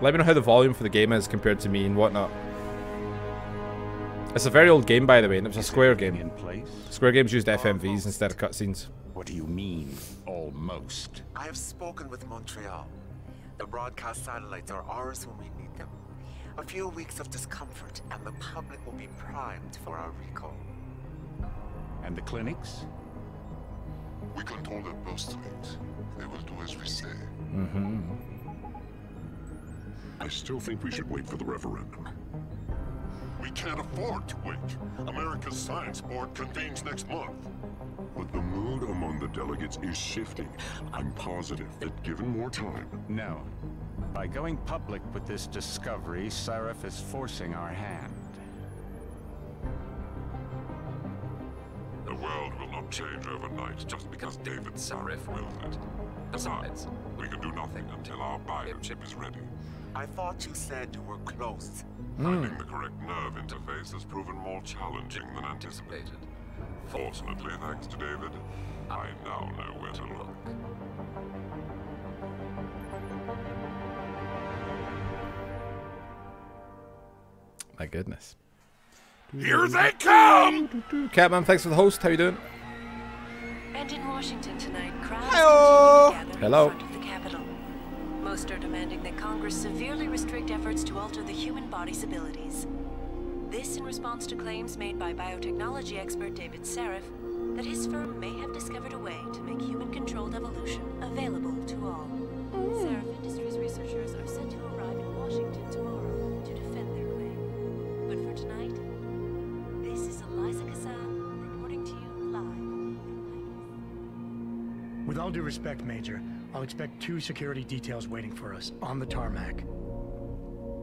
Let me know how the volume for the game is compared to me and whatnot. It's a very old game, by the way, and it was a Square game. Square games used FMVs instead of cutscenes. What do you mean, almost? I have spoken with Montreal. The broadcast satellites are ours when we need them. A few weeks of discomfort, and the public will be primed for our recall. And the clinics? We control their post rates. They will do as we say. Mm-hmm. I still think we should wait for the referendum. We can't afford to wait. America's Science Board convenes next month. But the mood among the delegates is shifting. I'm positive that given more time... No. By going public with this discovery, Sarif is forcing our hand. The world will not change overnight just because David Sarif willed it. Besides, we can do nothing until our biochip is ready. I thought you said you were close. Finding the correct nerve interface has proven more challenging than anticipated. Fortunately, thanks to David, I now know where to look. My goodness. Here they come! Catman, thanks for the host. How you doing? And in Washington tonight, crowds Hello. In front of the Capitol. Most are demanding that Congress severely restrict efforts to alter the human body's abilities. This in response to claims made by biotechnology expert David Sarif that his firm may have discovered a way to make human-controlled evolution available to all. Sarif Industries researchers are set to arrive in Washington tomorrow to defend their claim. But for tonight, this is Eliza Kazan reporting to you live. With all due respect, Major, I'll expect 2 security details waiting for us on the tarmac.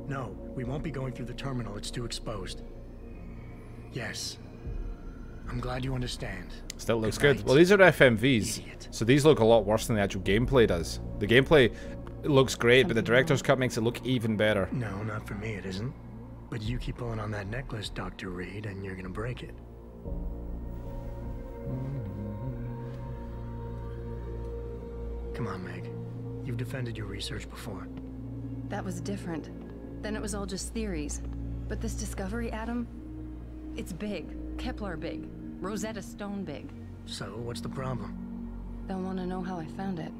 No, we won't be going through the terminal. It's too exposed. Yes. I'm glad you understand. Still looks good. Well, these are FMVs, so these look a lot worse than the actual gameplay does. The gameplay looks great, but the director's cut makes it look even better. No, not for me it isn't. But you keep pulling on that necklace, Dr. Reed, and you're gonna break it. Come on, Meg. You've defended your research before. That was different. Then it was all just theories. But this discovery, Adam, it's big. Kepler big. Rosetta Stone big. So, what's the problem? They'll want to know how I found it.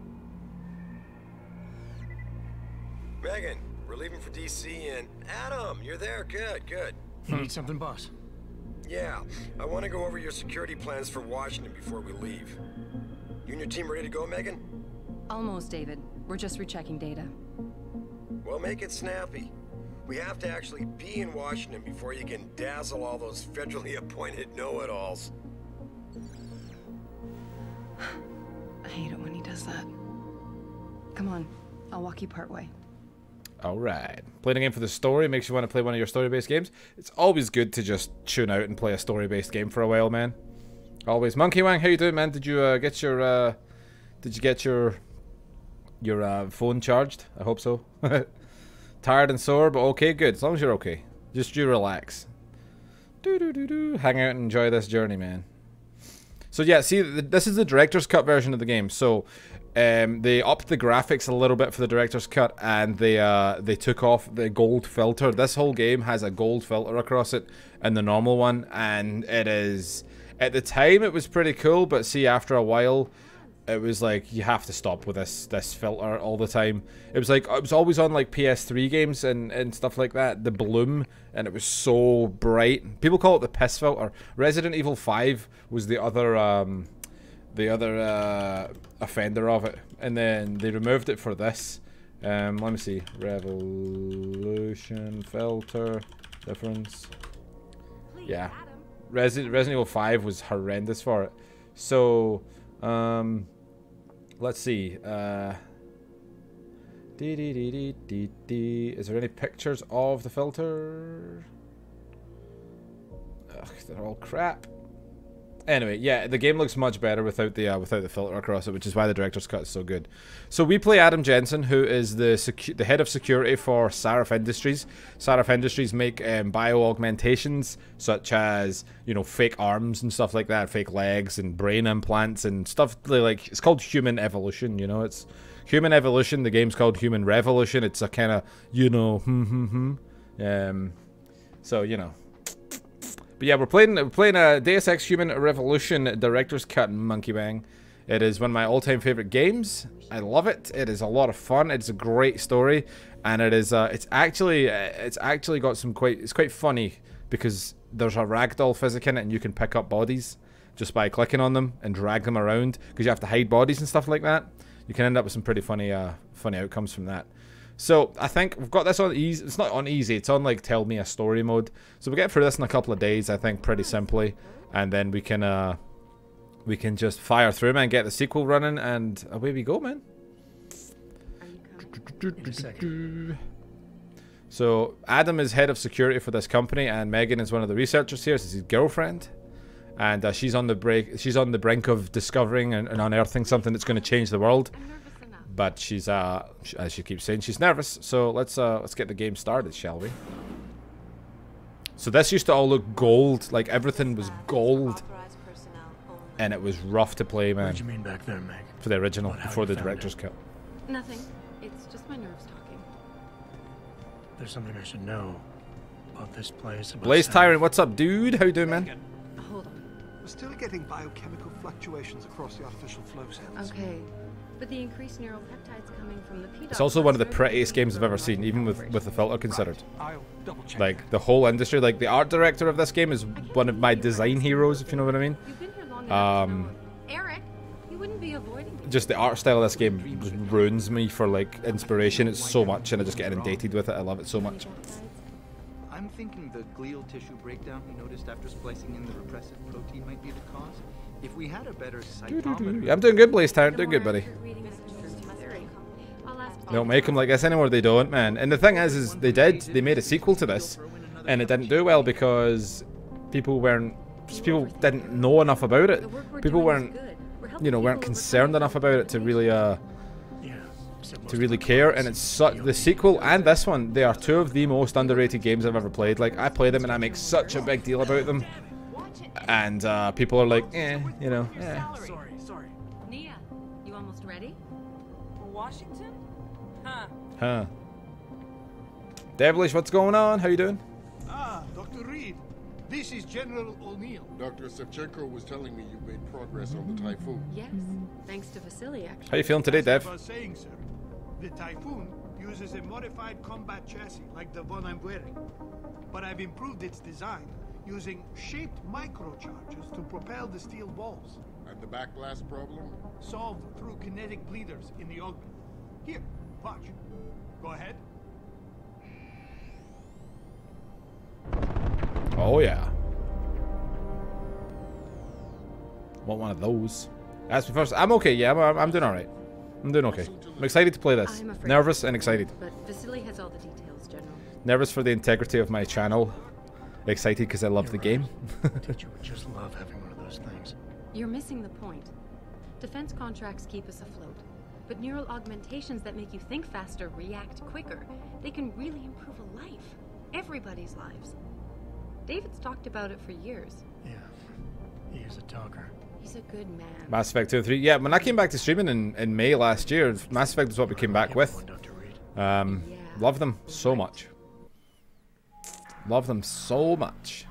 Megan, we're leaving for DC and... Adam, you're there. Good, good. You need something, boss? Yeah. I want to go over your security plans for Washington before we leave. You and your team ready to go, Megan? Almost, David. We're just rechecking data. Well, make it snappy. We have to actually be in Washington before you can dazzle all those federally appointed know-it-alls. I hate it when he does that. Come on, I'll walk you part way. All right. Playing a game for the story makes you want to play one of your story-based games. It's always good to just tune out and play a story-based game for a while, man. Always. Monkey Wang, how you doing, man? Did you get your? Did you get your phone charged? I hope so. Tired and sore, but okay, good. As long as you're okay. Just you relax. Hang out and enjoy this journey, man. So yeah, see, this is the director's cut version of the game. So they upped the graphics a little bit for the director's cut, and they took off the gold filter. This whole game has a gold filter across it and the normal one, and it is, at the time it was pretty cool, but see, after a while it was like, you have to stop with this filter all the time. It was like, it was always on like PS3 games and stuff like that, the bloom, and it was so bright. People call it the piss filter. Resident Evil 5 was the other offender of it, and then they removed it for this. Let me see, Revolution filter difference. Yeah, Resident Evil 5 was horrendous for it. So let's see. Is there any pictures of the filter? Ugh, they're all crap. Anyway, yeah, the game looks much better without the filter across it, which is why the director's cut is so good. So we play Adam Jensen, who is the head of security for Sarif Industries. Sarif Industries make bio augmentations, such as, you know, fake arms and stuff like that, fake legs and brain implants and stuff like. It's called human evolution. You know, it's Human Evolution, the game's called Human Revolution. It's a kind of, you know, so, you know. But yeah, we're playing a Deus Ex Human Revolution Director's Cut, Monkey Bang. It is one of my all-time favorite games. I love it. It is a lot of fun. It's a great story, and it is it's actually got some quite funny, because there's a ragdoll physic in it, and you can pick up bodies just by clicking on them and drag them around, because you have to hide bodies and stuff like that. You can end up with some pretty funny outcomes from that. So I think we've got this on easy. It's not on easy. It's on like tell me a story mode. So we get through this in a couple of days, I think, pretty simply, and then we can just fire through, man, get the sequel running, and away we go, man. So Adam is head of security for this company, and Megan is one of the researchers here. This is his girlfriend, and she's on the brink of discovering and unearthing something that's going to change the world. But she's as she keeps saying, she's nervous. So let's get the game started, shall we? So this used to all look gold, like everything was gold. And it was rough to play, man. What do you mean back there, Meg? For the original, before the director's cut. Nothing. It's just my nerves talking. There's something I should know about this place. Blaze Tyrant, what's up, dude? How you doing, man? Hold on. We're still getting biochemical fluctuations across the artificial flow cells. Okay, but the increased neural peptides coming from the PDOT. It's also one of the prettiest games I've ever seen, even with the filter considered. Right. I'll double check. Like the whole industry, like the art director of this game is one of my design heroes, if you know what I mean. Eric, you wouldn't be avoiding me. Just the art style of this game just ruins me for like inspiration. It's so much, and I just get inundated with it. I love it so much. I'm thinking the glial tissue breakdown we noticed after splicing in the repressive protein might be the cause. If we had a better cytometer. I'm doing good, Blaze Tyrant. Doing good, buddy. They don't make them like this anymore. They don't, man. And the thing is they did. They made a sequel to this, and it didn't do well because people didn't know enough about it. People weren't concerned enough about it to really care. And it's such, the sequel and this one, they are two of the most underrated games I've ever played. Like, I play them and I make such a big deal about them, and people are like, you know. Sorry. Nia, you almost ready? Washington? Huh. Devilish, what's going on? How you doing? Dr. Reed. This is General O'Neil. Dr. Sevchenko was telling me you've made progress on the Typhoon. Yes, thanks to Vassili, actually. How are you feeling today, Dev? As I was saying, sir, the Typhoon uses a modified combat chassis like the one I'm wearing. But I've improved its design using shaped microcharges to propel the steel balls. And the backblast problem? Solved through kinetic bleeders in the augment. Here, watch. Go ahead. Oh yeah. Want one of those? That's me first. I'm okay. Yeah, I'm doing all right. I'm doing okay. I'm excited to play this. Nervous and excited. But Vasily has all the details, General. Nervous for the integrity of my channel. Excited because I love the game. You would just love having one of those things. You're missing the point. Defense contracts keep us afloat, but neural augmentations that make you think faster, react quicker, they can really improve a life, everybody's lives. David's talked about it for years. Yeah, he is a talker. He's a good man. Mass Effect 2 and 3. Yeah, when I came back to streaming in May last year, Mass Effect was what we came back with. Love them so much. Love them so much.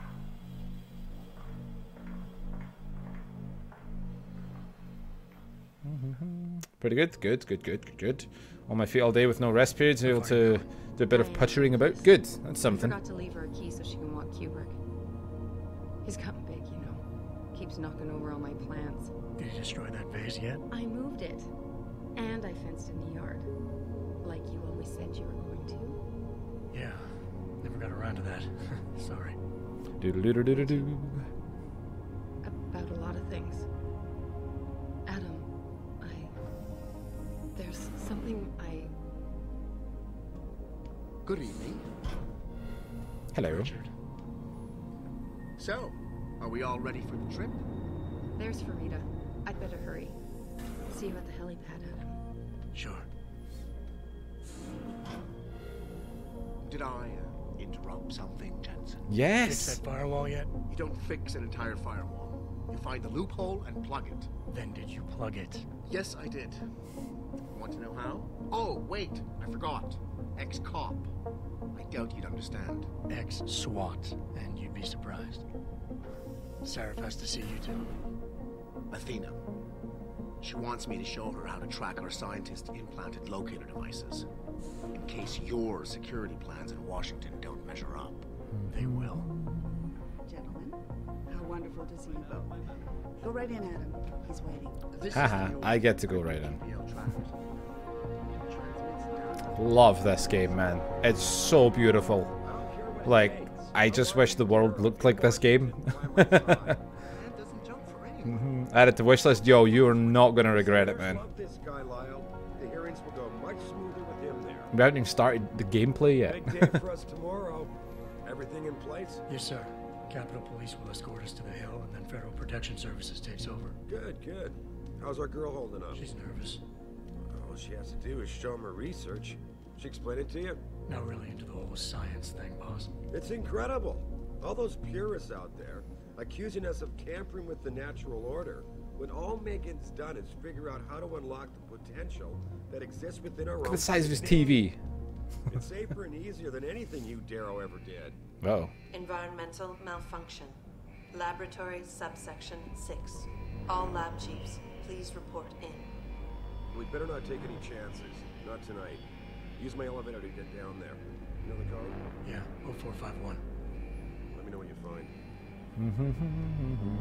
Pretty good. Good. On my feet all day with no rest periods, able to do a bit of puttering about. Good, that's something. I forgot to leave her a key so she can walk Kubrick. He's gotten big, you know. Keeps knocking over all my plants. Did you destroy that vase yet? I moved it. And I fenced in the yard. Like you always said you were going to. Yeah, never got around to that. Sorry. Do-do-do-do-do-do. About a lot of things. Adam, there's something I... Good evening. Hello, Richard. So, are we all ready for the trip? There's Farida. I'd better hurry. See you at the helipad, Adam. Sure. Did I interrupt something, Jensen? Yes. Fix that firewall yet? You don't fix an entire firewall. You find the loophole and plug it. Then did you plug it? Yes, I did. You want to know how? Oh, wait, I forgot. Ex-cop. I doubt you'd understand. Ex-SWAT, and you'd be surprised. Sarif has to see you too. Athena. She wants me to show her how to track our scientist-implanted locator devices. In case your security plans in Washington don't measure up. They will. Gentlemen, how wonderful to see you both. Go right in, Adam. He's waiting. Haha, I get to go right in. Love this game, man. It's so beautiful. Like, I just wish the world looked like this game. Added to wish list. Yo, you are not gonna regret it, man. We haven't even started the gameplay yet. Big day for us tomorrow. Everything in place? Yes, sir. Capitol Police will escort us to the Hill, and then Federal Protection Services takes over. Good, good. How's our girl holding up? She's nervous. All she has to do is show him her research. She explained it to you? Not really into the whole science thing, boss. It's incredible. All those purists out there accusing us of tampering with the natural order, when all Megan's done is figure out how to unlock the potential that exists within our own. The size of his TV. It's safer and easier than anything you Darrow ever did. Oh. Environmental malfunction. Laboratory subsection 6. All lab chiefs, please report in. We'd better not take any chances. Not tonight. Use my elevator to get down there. You know the code? Yeah, 0451. Let me know what you find.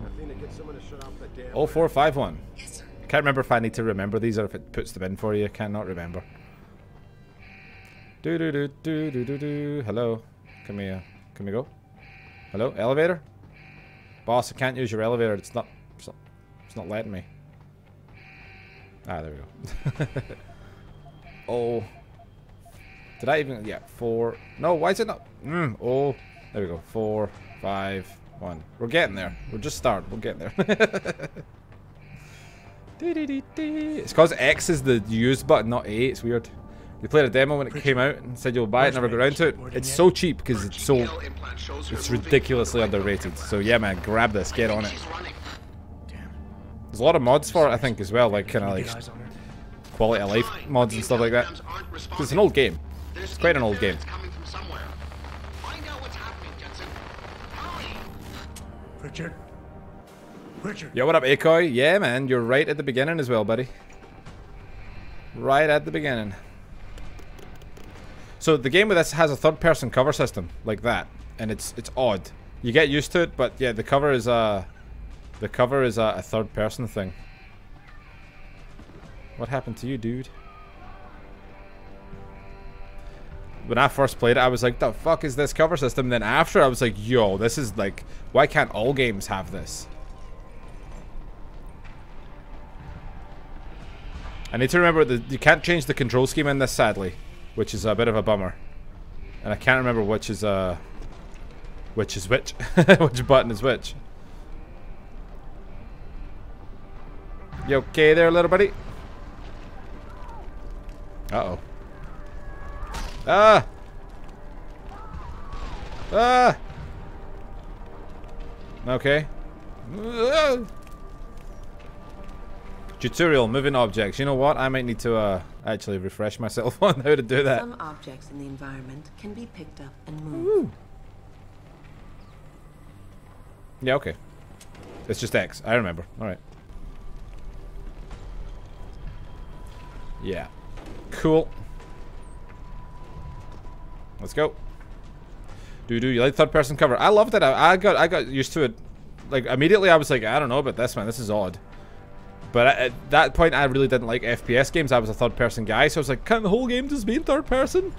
Athena, get someone to shut off that damn. 0451. Yes, sir. I can't remember if I need to remember these or if it puts them in for you. I cannot remember. Do do do do do do do. Hello. Can we go? Hello. Elevator. Boss, I can't use your elevator. It's not letting me. Ah, there we go. Oh. Did I even? Yeah. 4. No. Why is it not? Oh. There we go. 4, 5, 1. We're getting there. We're just starting. We'll get there. It's cause X is the use button, not A. It's weird. We played a demo when it came out and said you'll buy it, never got around to it. It's so cheap because it's so... it's ridiculously underrated. So yeah, man, grab this. Get on it. There's a lot of mods for it, I think, as well. Like, kind of like quality of life mods and stuff like that. It's an old game. It's quite an old game. Richard? Richard? Yo, what up, Akoi? Yeah, man, you're right at the beginning as well, buddy. Right at the beginning. So the game with this has a third-person cover system like that, and it's odd. You get used to it, but yeah, the cover is a third-person thing. What happened to you, dude? When I first played it, I was like, "The fuck is this cover system?" Then after, I was like, "Yo, this is like, why can't all games have this?" I need to remember that you can't change the control scheme in this, sadly. Which is a bit of a bummer, and I can't remember which is which, which button is which. You okay there, little buddy? Uh oh. Ah. Ah. Okay. Tutorial, moving objects. You know what? I might need to actually refresh myself on how to do that. Some objects in the environment can be picked up and moved. Ooh. Yeah, okay. It's just X. I remember. Alright. Yeah. Cool. Let's go. Do you like third person cover? I loved it. I got used to it. Like, immediately I was like, I don't know about this, man. This is odd. But at that point, I really didn't like FPS games. I was a third-person guy, so I was like, "Can the whole game just be in third-person?"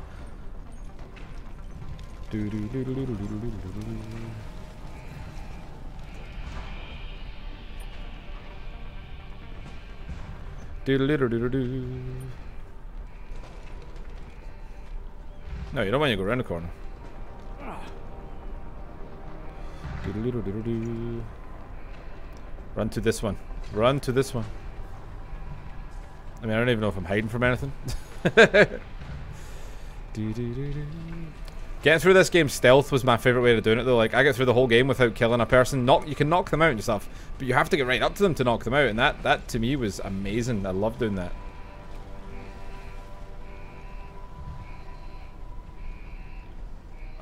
No, you don't want to go around the corner. Run to this one. Run to this one. I mean, I don't even know if I'm hiding from anything. Getting through this game stealth was my favorite way of doing it, though. Like, I get through the whole game without killing a person. You can knock them out and stuff, but you have to get right up to them to knock them out, and that to me was amazing. I love doing that.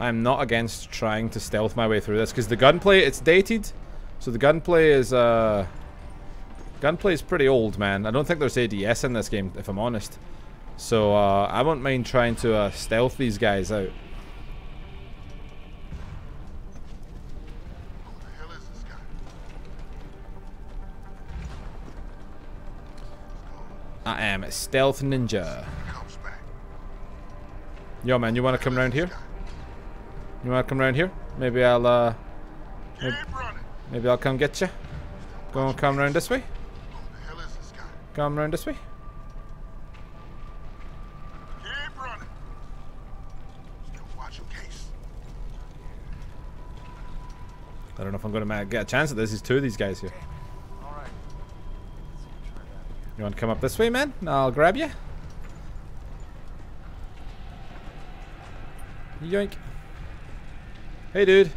I'm not against trying to stealth my way through this, because the gunplay, it's dated. So the gunplay is pretty old, man. I don't think there's ADS in this game, if I'm honest. So I won't mind trying to stealth these guys out. I am a stealth ninja. Yo, man, you want to come around here? You want to come around here? Maybe I'll, maybe I'll come get you. Go and come around this way. Come around this way. I don't know if I'm going to get a chance at this. There's two of these guys here. You want to come up this way, man? I'll grab you. Yoink. Hey, dude.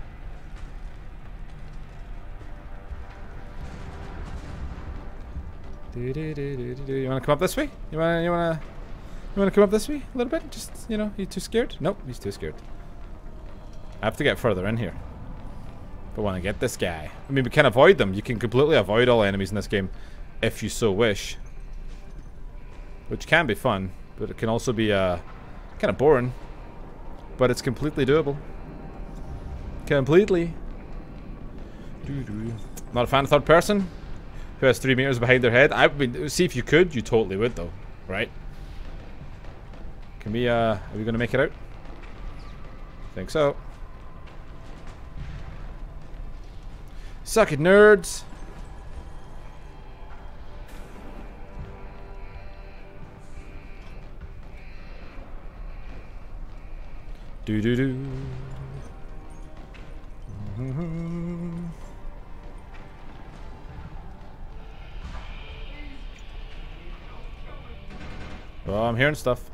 You want to come up this way? You want to come up this way a little bit? Just, you know, you too scared? Nope, he's too scared. I have to get further in here. But I want to get this guy. I mean, we can avoid them. You can completely avoid all enemies in this game if you so wish. Which can be fun, but it can also be kind of boring. But it's completely doable. Completely. Not a fan of third person who has 3 meters behind their head. I mean, see, if you could, you totally would, though, right? Can we? Are we gonna make it out? I think so. Suck it, nerds. Oh, I'm hearing stuff.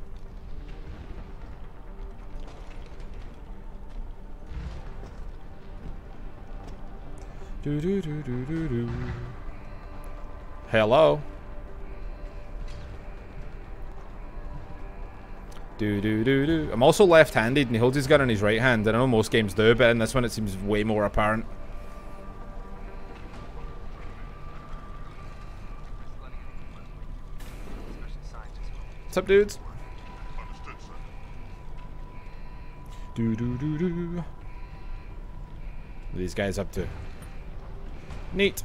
Hello. I'm also left-handed, and he holds his gun in his right hand. I know most games do, but in this one it seems way more apparent. What's up, dudes? What are these guys up to? Neat.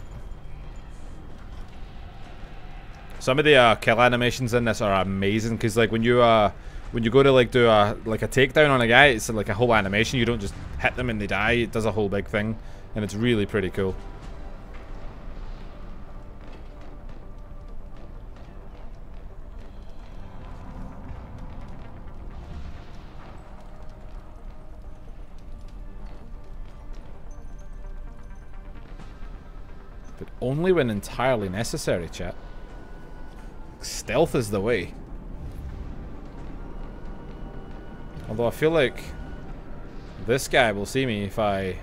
Some of the kill animations in this are amazing, because like when you go to like do a takedown on a guy, it's like a whole animation. You don't just hit them and they die. It does a whole big thing, and it's really pretty cool. But only when entirely necessary, chat. Stealth is the way. Although I feel like this guy will see me if I...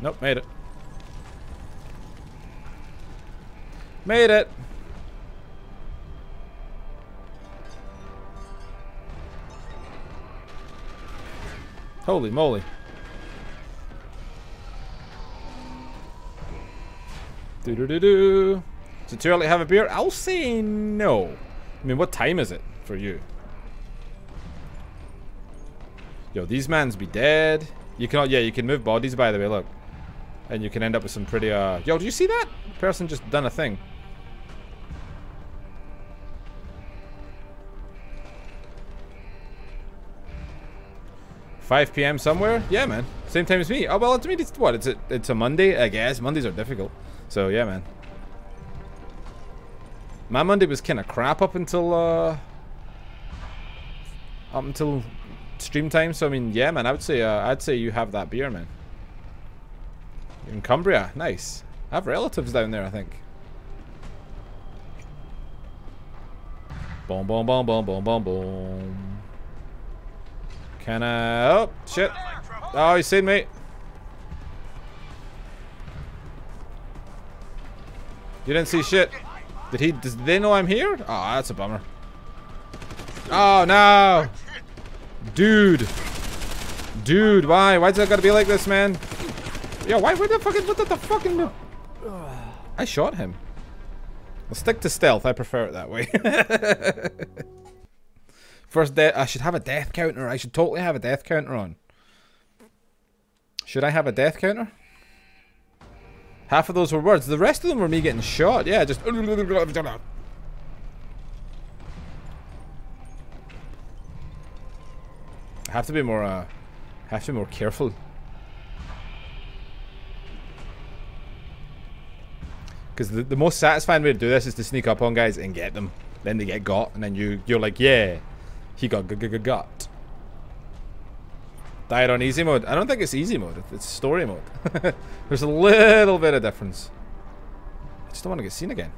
Nope, made it. Made it! Holy moly. Is it too early to have a beer? I'll say no. I mean, what time is it for you? Yo, these mans be dead. You cannot. Yeah, you can move bodies, by the way, look. And you can end up with some pretty, Yo, do you see that? Person just done a thing. $5 p.m. somewhere? Yeah, man. Same time as me. Oh, well, to me, it's what? It's a Monday, I guess. Mondays are difficult. So, yeah, man. My Monday was kind of crap up until stream time. So, I mean, yeah, man, I would say I'd say you have that beer, man. In Cumbria. Nice. I have relatives down there, I think. Boom, boom, boom, boom, boom, boom, boom. Can I... Oh, shit. Oh, he's seen me. You didn't see shit. Did they know I'm here? Oh, that's a bummer. Oh, no. Dude, why? Why's that gotta be like this, man? Yo, why would that fucking... What the fucking... I shot him. I'll stick to stealth. I prefer it that way. First death... I should have a death counter. I should totally have a death counter on. Should I have a death counter? Half of those were words. The rest of them were me getting shot. Yeah, just... I have to be more, careful. Because the most satisfying way to do this is to sneak up on guys and get them. Then they get got, and then you're like, yeah, he got got. Died on easy mode. I don't think it's easy mode. It's story mode. There's a little bit of difference. I just don't want to get seen again.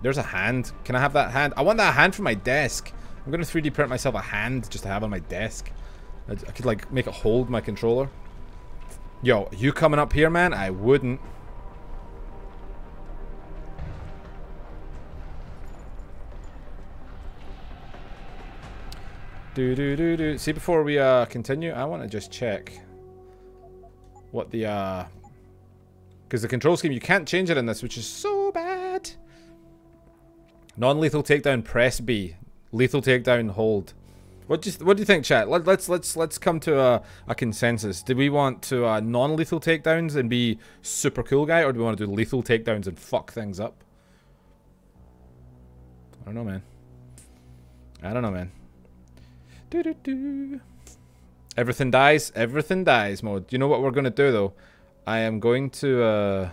There's a hand. Can I have that hand? I want that hand for my desk. I'm going to 3D print myself a hand just to have on my desk. I could, like, make it hold my controller. Yo, you coming up here, man? I wouldn't. Do. See, before we continue, I want to just check what the... Because the control scheme, you can't change it in this, which is so bad. Non-lethal takedown, press B. Lethal takedown, hold. What do you think, chat? Let's come to a consensus. Do we want to non-lethal takedowns and be super cool guy, or do we want to do lethal takedowns and fuck things up? I don't know, man. Do. Everything dies mode. You know what we're gonna do though? I am going to.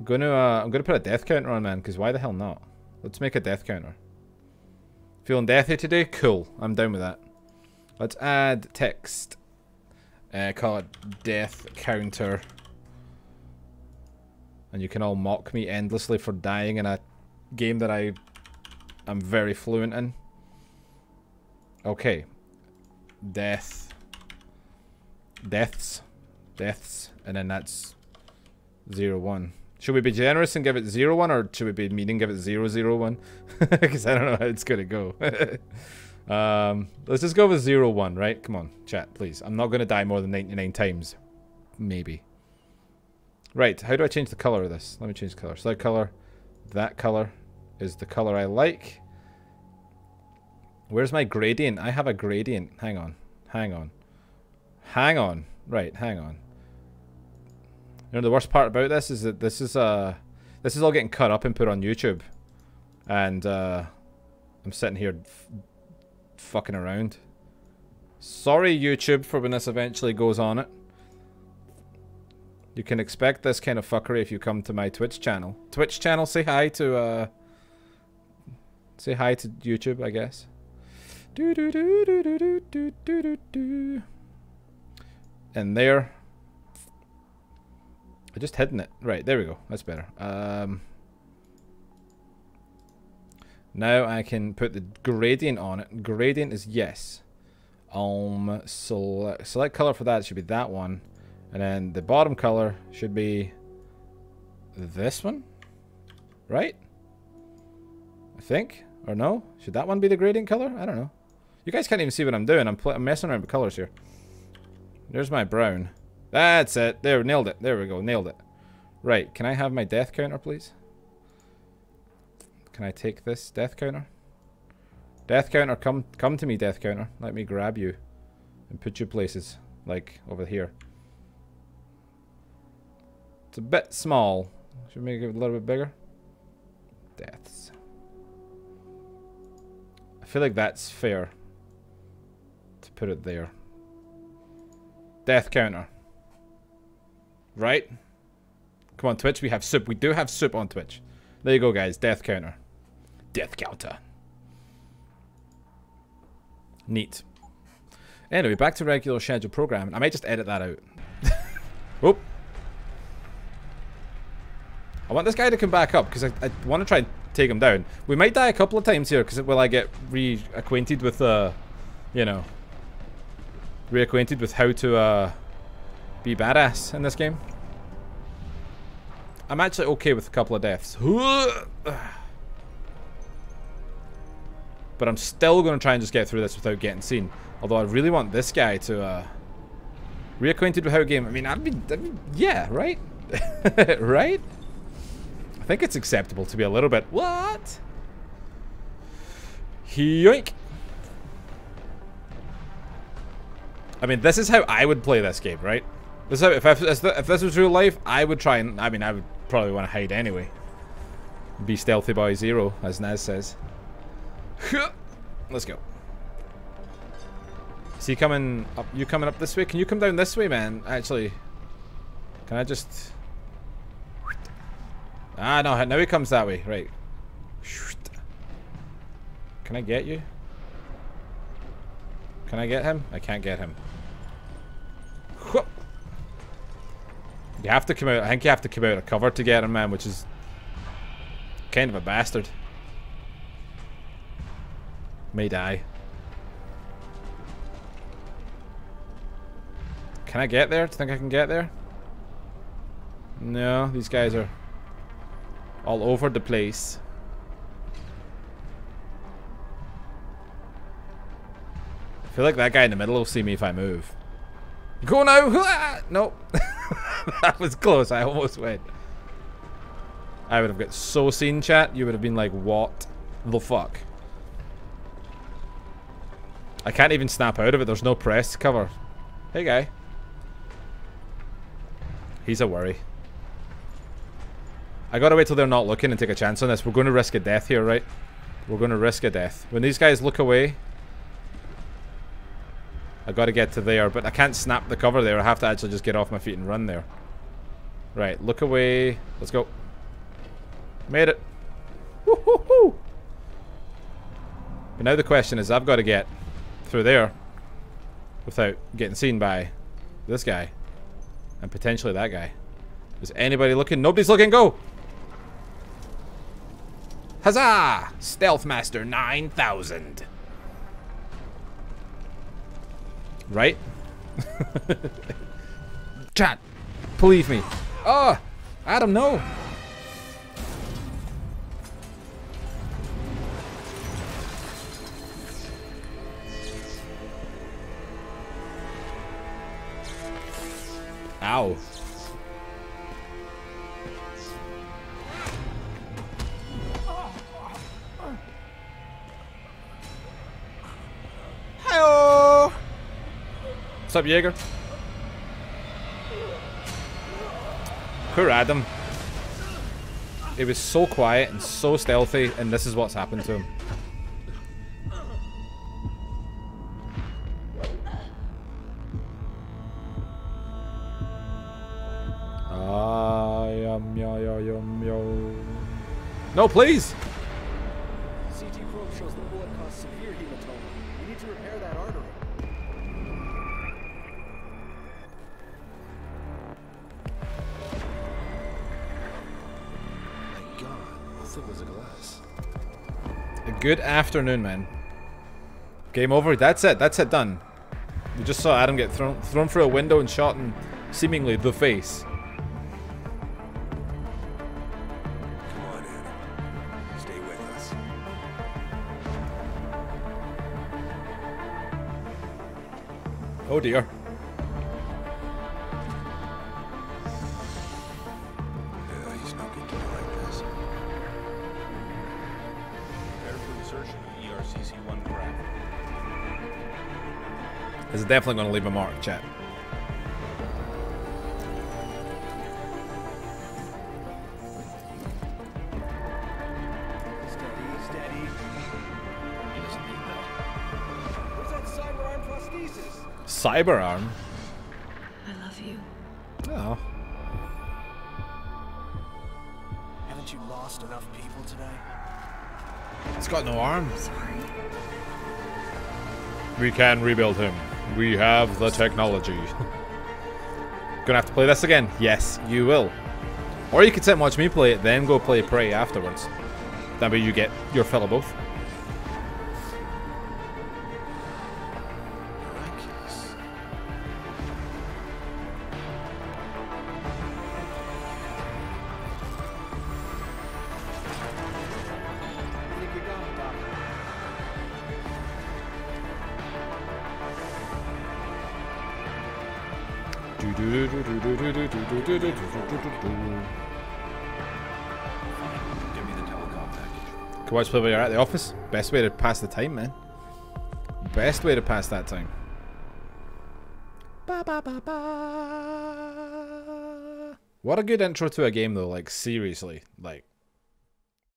I'm gonna put a death counter on, man, because why the hell not? Let's make a death counter. Feeling deathy today? Cool. I'm down with that. Let's add text. Call it death counter. And you can all mock me endlessly for dying in a game that I am very fluent in. Okay. Death. Deaths. Deaths. And then that's 0, 1. Should we be generous and give it 0, 1, or should we be mean and give it 0, 0, 1? Because I don't know how it's gonna go. Let's just go with 0, 1, right? Come on, chat, please. I'm not gonna die more than 99 times, maybe. Right. How do I change the color of this? Let me change the color. Select color. That color is the color I like. Where's my gradient? I have a gradient. Hang on. Right. Hang on. You know the worst part about this is that this is all getting cut up and put on YouTube, and I'm sitting here fucking around. Sorry, YouTube, for when this eventually goes on it. You can expect this kind of fuckery if you come to my Twitch channel. Say hi to YouTube, I guess. And there. I just hidden it. Right, there we go. That's better. Now I can put the gradient on it. Gradient is yes. Select color for that. It should be that one. And then the bottom color should be this one. Right? I think. Or no? Should that one be the gradient color? I don't know. You guys can't even see what I'm doing. I'm messing around with colors here. There's my brown. That's it. There, nailed it. There we go. Nailed it. Right. Can I have my death counter, please? Can I take this death counter? Death counter, come to me, death counter. Let me grab you and put you places, like over here. It's a bit small. Should we make it a little bit bigger? Deaths. I feel like that's fair to put it there. Death counter. Right? Come on, Twitch. We have soup. We do have soup on Twitch. There you go, guys. Death counter. Death counter. Neat. Anyway, back to regular scheduled programming. I might just edit that out. Oop. I want this guy to come back up because I want to try and take him down. We might die a couple of times here because I get reacquainted with, you know, reacquainted with how to be badass in this game. I'm actually okay with a couple of deaths. But I'm still going to try and just get through this without getting seen. Although I really want this guy to reacquainted with how game... I mean, I'd be yeah, right? Right? I think it's acceptable to be a little bit... What? Yoink! I mean, this is how I would play this game, right? This is how, if this was real life, I would try and... I mean, I would probably want to hide anyway. Be stealthy by zero, as Naz says. Let's go. Is he coming up? You coming up this way? Can you come down this way, man? Actually, can I just... Ah, no. Now he comes that way. Right. Can I get you? Can I get him? I can't get him. You have to come out. I think you have to come out of cover to get him, man, which is kind of a bastard. May die. Can I get there? Do you think I can get there? No, these guys are all over the place. I feel like that guy in the middle will see me if I move. Go now! Nope. That was close. I almost went. I would have got so seen, chat. You would have been like, what the fuck? I can't even snap out of it. There's no press cover. Hey, guy. He's a worry. I gotta wait till they're not looking and take a chance on this. We're gonna risk a death here, right? We're gonna risk a death. When these guys look away, I gotta get to there, but I can't snap the cover there. I have to actually just get off my feet and run there. Right, look away. Let's go. Made it. Woo-hoo-hoo! But now the question is, I've gotta get through there without getting seen by this guy. And potentially that guy. Is anybody looking? Nobody's looking. Go! Huzzah! Stealth Master 9000. Right? Chat, believe me. Oh, Adam, no. Ow. Hi-oh. What's up, Jaeger? Poor Adam. It was so quiet and so stealthy, and this is what's happened to him. No, please. CT probe shows the bullet caused severe hematoma. We need to repair that artery. My God, how thick was the glass? A good afternoon, man. Game over. That's it. That's it. Done. We just saw Adam get thrown through a window and shot in seemingly the face. Oh dear. Yeah, he's not good to like this. Prepare for insertion of ERCC1 graph. This is definitely going to leave a mark, chat. Cyber arm. I love you. Oh. Haven't you lost enough people today? It's got no arm. Sorry. We can rebuild him. We have the technology. Gonna have to play this again. Yes, you will. Or you could sit and watch me play it, then go play Prey afterwards. That way you get your fill of both. Can watch play while you're at the office. Best way to pass the time, man. Best way to pass that time. Ba, ba, ba, ba. What a good intro to a game, though. Like, seriously. Like,